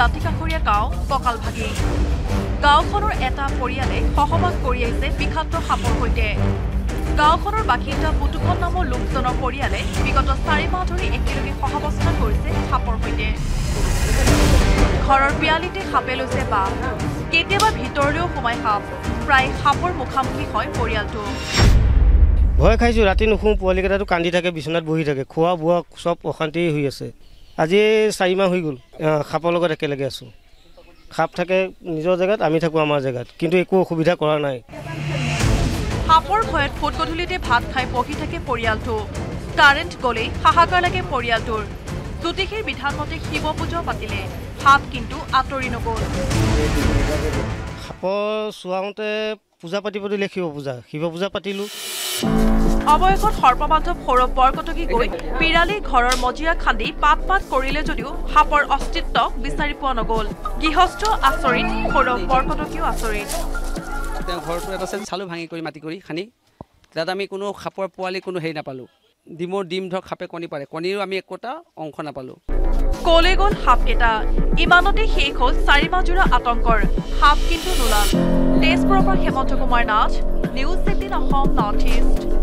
জাতিকা খৰিয়া গাঁও পকাল ভাগি গাঁওখনৰ এটা পৰিয়ালে সহমত কৰি আছে বিখ্যাত সাপৰ হৈতে গাঁওখনৰ বাকি এটা পুতুকন নামৰ লোকজনৰ পৰিয়ালে বিগত 4 মাহ ধৰি একেলগে সহবস্থান কৰিছে সাপৰ হৈতে ঘৰৰ পিয়ালিতে সাপে লৈছে বা কেতিয়াবা ভিতৰলৈও সোমাই সাপ প্ৰায় সাপৰ মুখামুখি হয় পৰিয়ালটো ভয় খাইছো ৰাতি নুখু পোৱালিকেটাটো কান্দি থাকে বিছনাত বহি থাকে খোৱা বুৱা সব অশান্তি হৈ আছে আজি 4 মাহ হৈ গল সাপৰ লগত একেলগে আছো খাপ থাকে নিজৰ জায়গাত আমি থাকো আমাৰ জায়গাত কিন্তু একো অসুবিধা কৰা নাই সাপৰ ভয়ত ফটকটুলিতে ভাত খাই পকি থাকে পৰিয়ালটো কাৰেন্ট গলে হাহাকাৰ লাগে পৰিয়ালটোৰ দুতিখিৰ বিধানমতে শিৱ পূজা পাতিলে সাপ কিন্তু আতৰি নগল সাপ সুৱাওতে পূজা পাতিবলৈ শিৱ পূজা পাতিলু অবয়কত সৰ্বমাধব সৌৰভ বৰকটকী গৈ পিৰালি ঘৰৰ মজিয়া খান্দি পাত কৰিলে যদিও হাপৰ অস্তিত্ব বিচাৰি পোৱা নগল গৃহস্থ আচৰিত সৌৰভ বৰকটকীও আচৰিত তে ঘৰটো এটা চালু ভাঙি কৰি মাটি কৰি খানি তাত আমি কোনো হাপৰ পোৱালি কোনো হেই নাপালো ডিমৰ ডিম ধক হাপে কণী পাৰে কণীৰ আমি একোটা অংশ নাপালো কলে গল হাপ এটা ইমানতে শেষ হল 4 মাহ জুৰা আতংকৰ হাপ কিন্তু নোলাল তেজপুৰৰ পৰা Hemanta Kumar Nath news 17 Assam north east